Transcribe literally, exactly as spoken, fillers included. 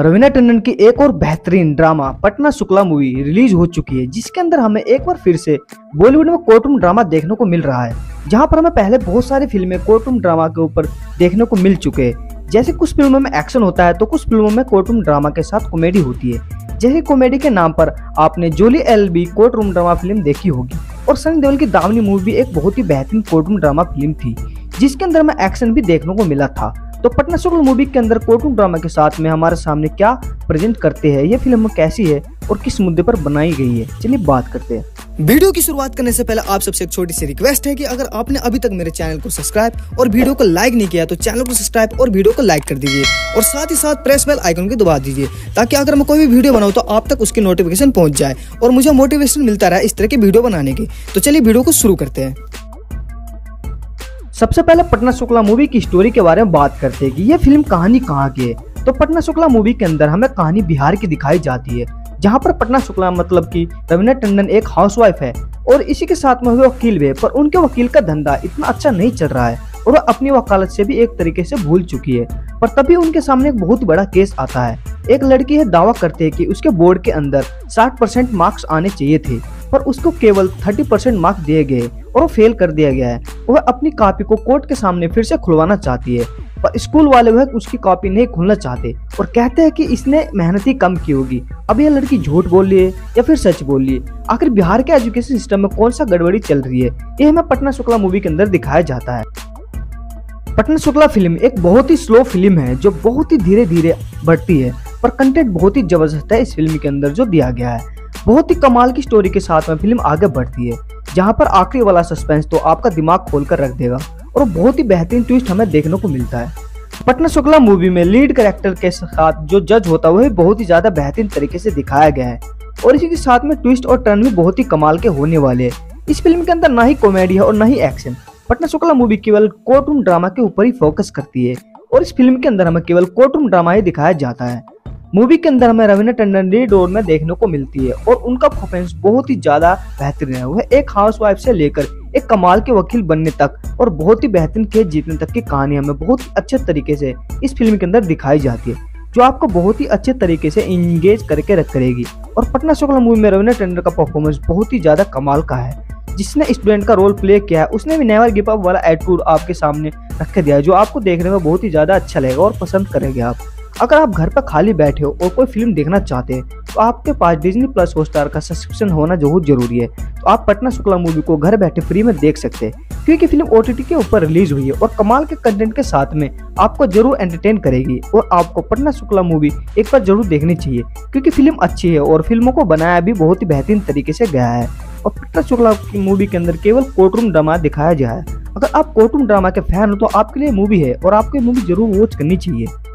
रवीना टंडन की एक और बेहतरीन drama Patna Shukla movie release हो चुकी है, जिसके अंदर हमें एक बार फिर से बॉलीवुड में कोर्टरूम ड्रामा देखने को मिल रहा है। जहां पर हमें पहले बहुत सारी फिल्में कोर्टरूम ड्रामा के ऊपर देखने को मिल चुके हैं। जैसे कुछ फिल्मों में एक्शन होता है तो कुछ फिल्मों में कोर्टरूम ड्रामा के साथ कॉमेडी होती है। जैसे कॉमेडी के नाम पर आपने Jolly LLB courtroom drama film देखी होगी और सनी देओल की दामिनी मूवी एक बहुत ही बेहतरीन कोर्टरूम ड्रामा फिल्म थी, जिसके अंदर हमें एक्शन भी देखने को मिला था। तो पटना शुक्ला मूवी के अंदर कोर्टरूम ड्रामा के साथ में हमारे सामने क्या प्रेजेंट करते हैं, ये फिल्म कैसी है और किस मुद्दे पर बनाई गई है, चलिए बात करते हैं। वीडियो की शुरुआत करने से पहले आप सबसे एक छोटी सी रिक्वेस्ट है कि अगर आपने अभी तक मेरे चैनल को सब्सक्राइब और वीडियो को लाइक नहीं किया तो चैनल को सब्सक्राइब और वीडियो को लाइक कर दीजिए और साथ ही साथ प्रेस बेल आइकन को दबा दीजिए, ताकि अगर मैं कोई भी वीडियो बनाऊँ तो आप तक उसकी नोटिफिकेशन पहुँच जाए और मुझे मोटिवेशन मिलता रहा इस तरह की वीडियो बनाने की। तो चलिए वीडियो को शुरू करते हैं। सबसे पहले पटना शुक्ला मूवी की स्टोरी के बारे में बात करते हैं कि यह फिल्म कहानी कहाँ की है। तो पटना शुक्ला मूवी के अंदर हमें कहानी बिहार की दिखाई जाती है, जहाँ पर पटना शुक्ला मतलब कि रवीना टंडन एक हाउसवाइफ है और इसी के साथ में वे वकील भी है, पर उनके वकील का धंधा इतना अच्छा नहीं चल रहा है और वह अपनी वकालत से भी एक तरीके से भूल चुकी है। पर तभी उनके सामने एक बहुत बड़ा केस आता है। एक लड़की है, दावा करते है कि उसके बोर्ड के अंदर साठ परसेंट मार्क्स आने चाहिए थे पर उसको केवल तीस परसेंट मार्क्स दिए गए और वो फेल कर दिया गया है। वह अपनी कॉपी को कोर्ट के सामने फिर से खुलवाना चाहती है पर स्कूल वाले वह उसकी कॉपी नहीं खुलना चाहते और कहते हैं कि इसने मेहनत ही कम की होगी। अब यह लड़की झूठ बोल रही है या फिर सच बोल रही है? आखिर बिहार के एजुकेशन सिस्टम में कौन सा गड़बड़ी चल रही है, यह हमें पटना शुक्ला मूवी के अंदर दिखाया जाता है। पटना शुक्ला फिल्म एक बहुत ही स्लो फिल्म है जो बहुत ही धीरे धीरे बढ़ती है, पर कंटेंट बहुत ही जबरदस्त है इस फिल्म के अंदर जो दिया गया है। बहुत ही कमाल की स्टोरी के साथ में फिल्म आगे बढ़ती है, जहां पर आखिरी वाला सस्पेंस तो आपका दिमाग खोलकर रख देगा और बहुत ही बेहतरीन ट्विस्ट हमें देखने को मिलता है। पटना शुक्ला मूवी में लीड कैरेक्टर के साथ जो जज होता है वह बहुत ही ज्यादा बेहतरीन तरीके से दिखाया गया है और इसी के साथ में ट्विस्ट और टर्न भी बहुत ही कमाल के होने वाले है। इस फिल्म के अंदर ना ही कॉमेडी है और ना ही एक्शन। पटना शुक्ला मूवी केवल कोर्टरूम ड्रामा के ऊपर ही फोकस करती है और इस फिल्म के अंदर हमें केवल कोर्टरूम ड्रामा ही दिखाया जाता है। मूवी के अंदर हमें रवीना टंडन लीड रोल में देखने को मिलती है और उनका परफॉर्मेंस बहुत ही ज्यादा बेहतरीन है। वह एक हाउसवाइफ से लेकर एक कमाल के वकील बनने तक और बहुत ही बेहतरीन केस जीतने तक की कहानी हमें बहुत ही अच्छे तरीके से इस फिल्म के अंदर दिखाई जाती है, जो आपको बहुत ही अच्छे तरीके से इंगेज करके रख करेगी। और पटना शुक्ला मूवी में रवीना टंडन का परफॉर्मेंस बहुत ही ज्यादा कमाल का है। जिसने स्टूडेंट का रोल प्ले किया है उसने भी नेवर गिव अप वाला एटीट्यूड आपके सामने रख दिया है, जो आपको देखने में बहुत ही ज्यादा अच्छा लगेगा और पसंद करेंगे आप। अगर आप घर पर खाली बैठे हो और कोई फिल्म देखना चाहते हैं तो आपके पास डिज्नी प्लस हॉटस्टार का सब्सक्रिप्शन होना बहुत जरूरी है, तो आप पटना शुक्ला मूवी को घर बैठे फ्री में देख सकते हैं, क्योंकि फिल्म ओटीटी के ऊपर रिलीज हुई है और कमाल के कंटेंट के साथ में आपको जरूर एंटरटेन करेगी। और आपको पटना शुक्ला मूवी एक बार जरूर देखनी चाहिए, क्योंकि फिल्म अच्छी है और फिल्मों को बनाया भी बहुत ही बेहतरीन तरीके से गया है। और पटना शुक्ला की मूवी के अंदर केवल कोर्टरूम ड्रामा दिखाया गया है। अगर आप कोर्टरूम ड्रामा के फैन हो तो आपके लिए मूवी है और आपको मूवी जरूर वॉच करनी चाहिए।